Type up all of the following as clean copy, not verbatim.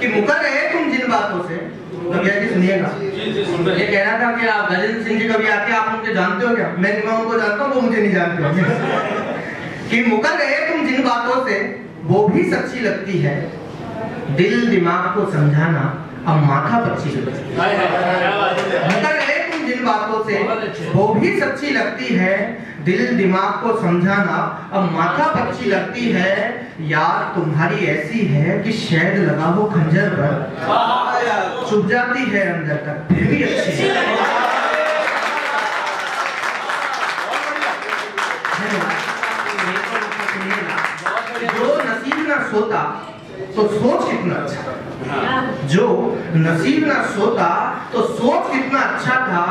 कि मुकर रहे तुम जिन बातों से। भैया जी सुनिएगा, ये कहना था कि आप गजेंद्र सिंह जी कभी आते, आप उनके जानते हो क्या? मैं उनको जानता हूँ, वो मुझे नहीं जानते। कि मुकर रहे तुम जिन बातों से वो भी सच्ची लगती है, दिल दिमाग को समझाना अब माथा पक्षी लगती है। मुकर रहे तुम जिन बातों से वो भी सच्ची लगती है, दिल दिमाग को समझाना अब माथा पक्षी लगती है, यार तुम्हारी ऐसी है कि शायद लगा हो खंजर पर चुभ जाती है अंदर तक, फिर भी अच्छी है। जो नसीब ना सोता तो सोच कितना अच्छा था, जो नसीब ना सोता तो सोच कितना अच्छा था,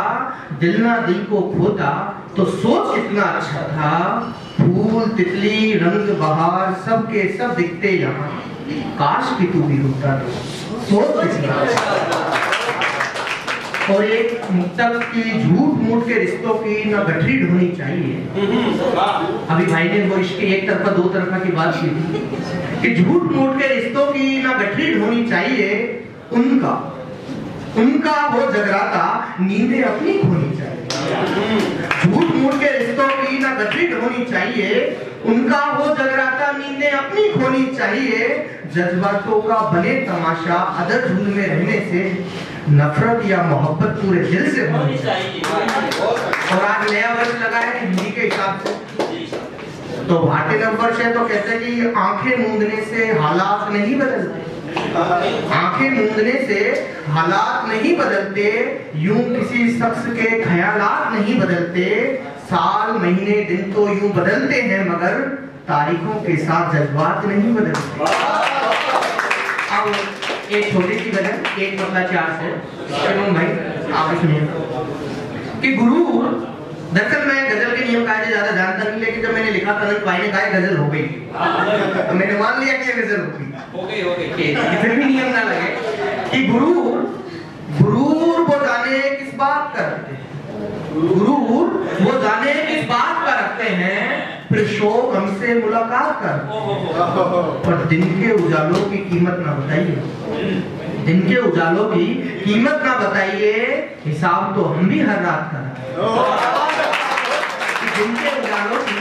दिल ना दिल को खोता तो सोच कितना अच्छा था, फूल तितली रंग बहार सब के सब दिखते यहाँ, काश कि तू भी होता तो सोच कितना अच्छा था। और एक मुक्तक की झूठ मूठ के रिश्तों की ना गठरी ढोनी चाहिए। अभी भाई ने वो इश्क एक तरफा दो तरफा की बात की कि झूठ मूठ के रिश्तों की ना गठरी ढोनी चाहिए, उनका वो जगराता नींदें अपनी खोनी चाहिए। झूठ मूठ के रिश्तों की ना गठरी ढोनी चाहिए, उनका वो जगराता नींदें अपनी खोनी चाहिए, जज्बातों का बने तमाशा अदर झूल में रहने से नफरत या मोहब्बत पूरे दिल से होनी चाहिए। और आज नया वर्ष लगा है हिंदी के हिसाब से, तो भारतीय नव वर्ष है, तो कहते हैं कि आंखें मूंदने से हालात नहीं बदलते, आंखें मूंदने से हालात नहीं बदलते, यूं किसी शख्स के ख्यालात नहीं बदलते, साल महीने दिन तो यूं बदलते हैं मगर तारीखों के साथ जज्बात नहीं बदलते। अब एक छोटी सी गजल, एक मतलब चार से चलूं भाई आप सुनिए। कि गुरु दरअसल मैं गजल के नियम कायदे ज्यादा जानता नहीं, लेकिन जब मैंने लिखा तनन भाई ने कहा गजल हो गई तो मैंने मान लिया कि गजल हो गई। फिर भी नियम ना लगे कि गुरूर गुरूर वो जाने किस बात का रखते हैं, गुरूर वो जाने किस बात का रखते हैं, फिर शोक हमसे मुलाकात कर, पर दिन के उजालों की कीमत ना बताइए, दिन के उजालों की कीमत ना बताइए, हिसाब तो हम भी हर रात का रखते हैं, जिनके उजालों की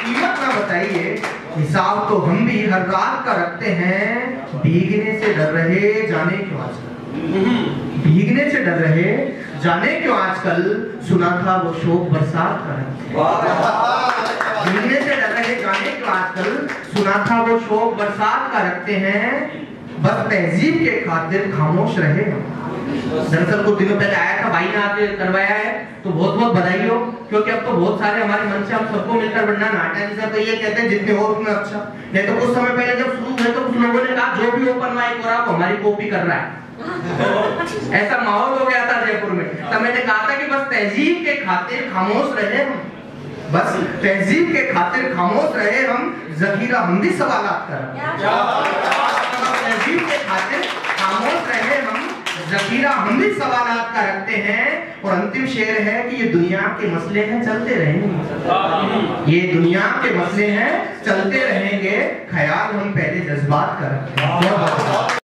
कीमत ना बताइए, हिसाब तो हम भी हर रात का रखते हैं, भीगने से डर रहे जाने क्यों आजकल, भीगने से डर रहे जाने क्यों आजकल, सुना था वो शोक बरसात का रखते, भीगने से डर रहे जाने क्यों आजकल, सुना था वो शोक बरसात का रखते हैं, बस तहजीब के खातिर खामोश रहे। दरअसल कुछ दिनों पहले आया था, भाई ने आके करवाया है, तो बहुत बहुत बधाई हो, क्योंकि अब तो बहुत सारे हमारे मन से हम सबको मिलकर बढ़ना नाटा जी सर तो ये कहते हैं जितने हो उतना अच्छा। नहीं तो कुछ समय पहले जब शुरू हुए तो कुछ लोगों ने कहा जो भी ओपन माइक हो रहा है हमारी कॉपी कर रहा है, ऐसा माहौल हो गया था जयपुर में। तब मैंने कहा था कि बस तहजीब के खातिर खामोश रहे हम, बस तहजीब के खातिर खामोश रहे हम, जखीरा हम भी सवालात कर, जखीरा हम भी सवालात का रखते हैं। और अंतिम शेर है कि ये दुनिया के मसले हैं चलते रहेंगे, ये दुनिया के मसले हैं चलते रहेंगे, ख्याल हम पहले जज्बात का रखते हैं।